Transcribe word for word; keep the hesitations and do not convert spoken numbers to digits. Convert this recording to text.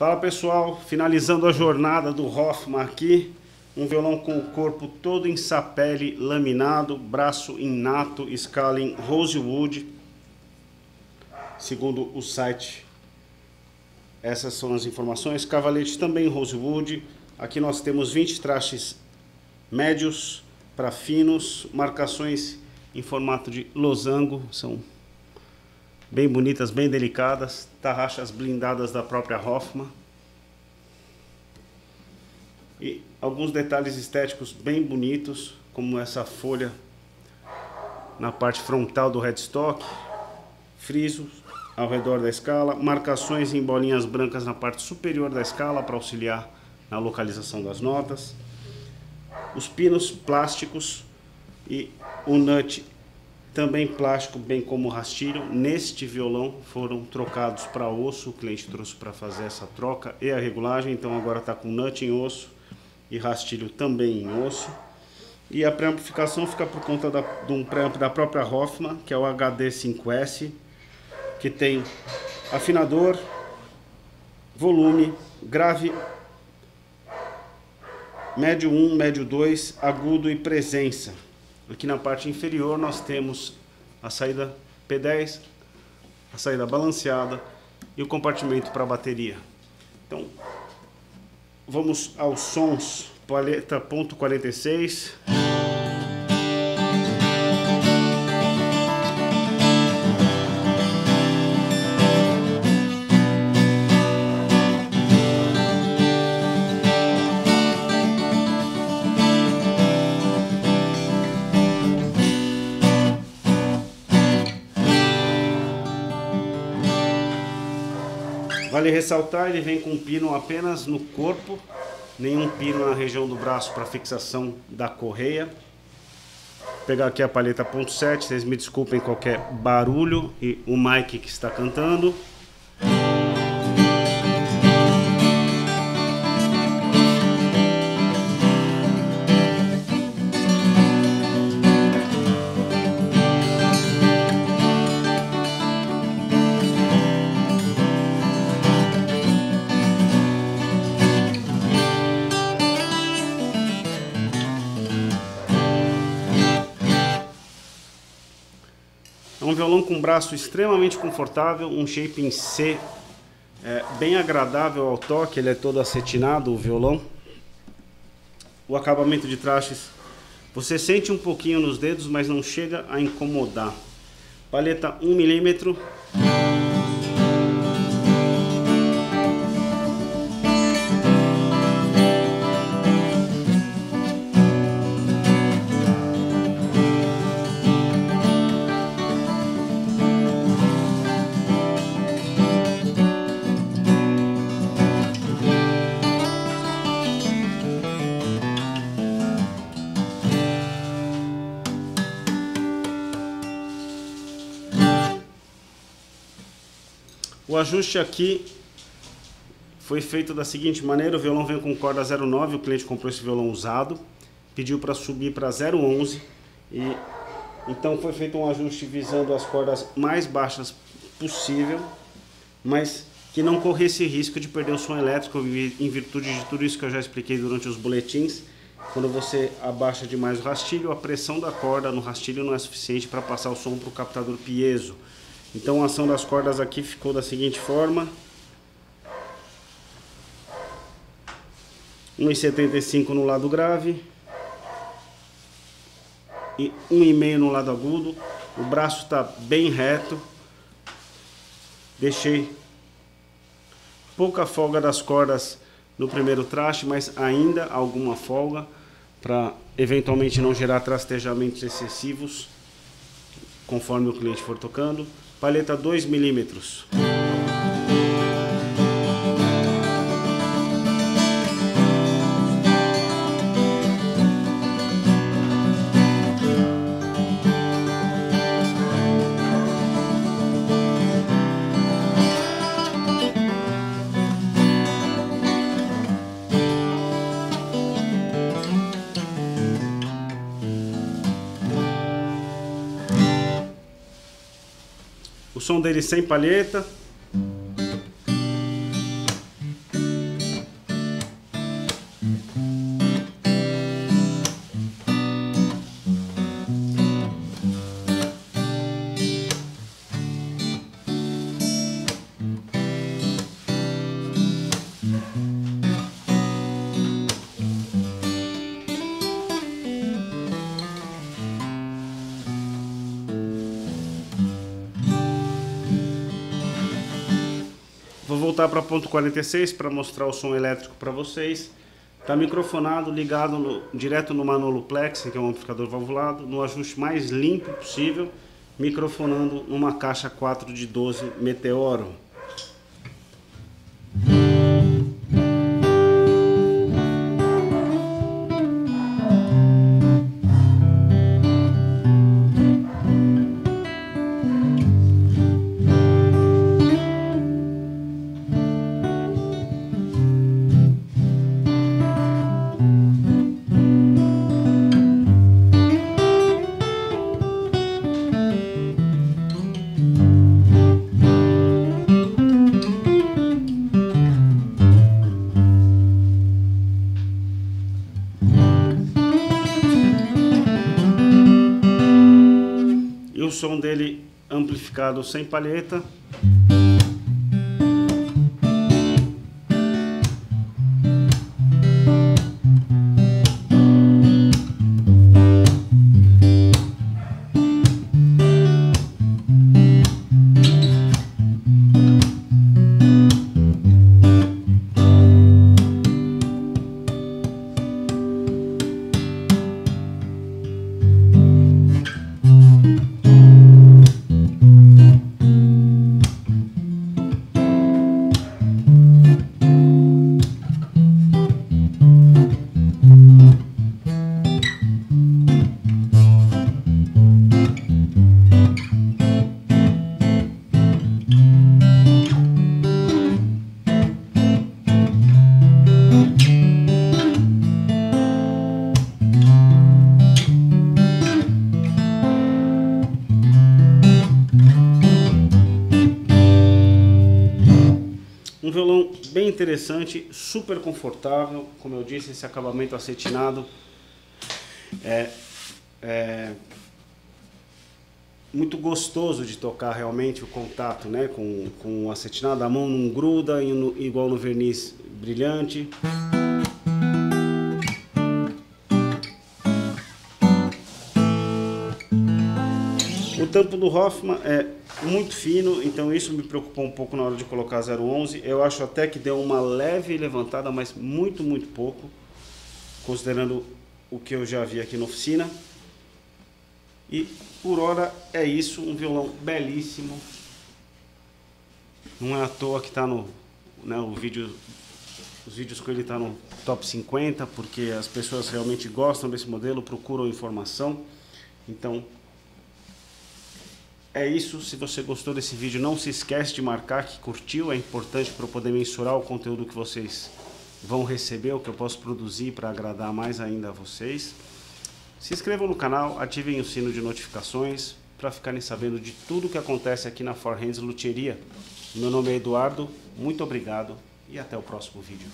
Fala pessoal, finalizando a jornada do Hofma aqui, um violão com o corpo todo em sapele, laminado, braço inato, escala em Rosewood. Segundo o site, essas são as informações. Cavalete também Rosewood. Aqui nós temos vinte trastes médios para finos, marcações em formato de losango, são bem bonitas, bem delicadas, tarraxas blindadas da própria Hofma. E alguns detalhes estéticos bem bonitos, como essa folha na parte frontal do headstock, frisos ao redor da escala, marcações em bolinhas brancas na parte superior da escala para auxiliar na localização das notas. Os pinos plásticos e o nut também plástico, bem como o rastilho. Neste violão foram trocados para osso, o cliente trouxe para fazer essa troca e a regulagem, então agora está com nut em osso e rastilho também em osso. E a pré-amplificação fica por conta da, de um pré-amp da própria Hofma, que é o H D cinco S, que tem afinador, volume, grave, médio um, médio dois, agudo e presença. Aqui na parte inferior nós temos a saída P dez, a saída balanceada e o compartimento para a bateria. Então, vamos aos sons, paleta ponto quarenta e seis. Vale ressaltar, ele vem com pino apenas no corpo, nenhum pino na região do braço para fixação da correia. Vou pegar aqui a palheta ponto sete, vocês me desculpem qualquer barulho e o Mike que está cantando. Um violão com braço extremamente confortável, um shape em C, é, bem agradável ao toque, ele é todo acetinado o violão. O acabamento de trastes, você sente um pouquinho nos dedos, mas não chega a incomodar. Paleta um milímetro. O ajuste aqui foi feito da seguinte maneira: o violão vem com corda zero nove, o cliente comprou esse violão usado, pediu para subir para zero onze, e então foi feito um ajuste visando as cordas mais baixas possível, mas que não corresse risco de perder o som elétrico em virtude de tudo isso que eu já expliquei durante os boletins. Quando você abaixa demais o rastilho, a pressão da corda no rastilho não é suficiente para passar o som para o captador piezo. Então a ação das cordas aqui ficou da seguinte forma: um vírgula setenta e cinco no lado grave e um vírgula cinco no lado agudo. O braço está bem reto, deixei pouca folga das cordas no primeiro traste, mas ainda alguma folga para eventualmente não gerar trastejamentos excessivos conforme o cliente for tocando. Paleta dois milímetros. O som dele sem palheta. Vou voltar para ponto quarenta e seis para mostrar o som elétrico para vocês. Está microfonado, ligado no, direto no Manolo Plex, que é um amplificador valvulado, no ajuste mais limpo possível, microfonando numa caixa quatro de doze Meteoro. O som dele amplificado sem palheta. Um violão bem interessante, super confortável, como eu disse, esse acabamento acetinado é, é muito gostoso de tocar realmente o contato, né, com, com o acetinado, a mão não gruda igual no verniz brilhante. O tampo do Hofma é muito fino, então isso me preocupou um pouco na hora de colocar zero onze. Eu acho até que deu uma leve levantada, mas muito, muito pouco, considerando o que eu já vi aqui na oficina. E por hora é isso, um violão belíssimo. Não é à toa que está no, né, o vídeo, os vídeos com ele tá no top cinquenta, porque as pessoas realmente gostam desse modelo, procuram informação. Então... é isso, se você gostou desse vídeo, não se esquece de marcar que curtiu, é importante para eu poder mensurar o conteúdo que vocês vão receber, o que eu posso produzir para agradar mais ainda a vocês. Se inscrevam no canal, ativem o sino de notificações para ficarem sabendo de tudo que acontece aqui na four hands Luthieria. Meu nome é Eduardo, muito obrigado e até o próximo vídeo.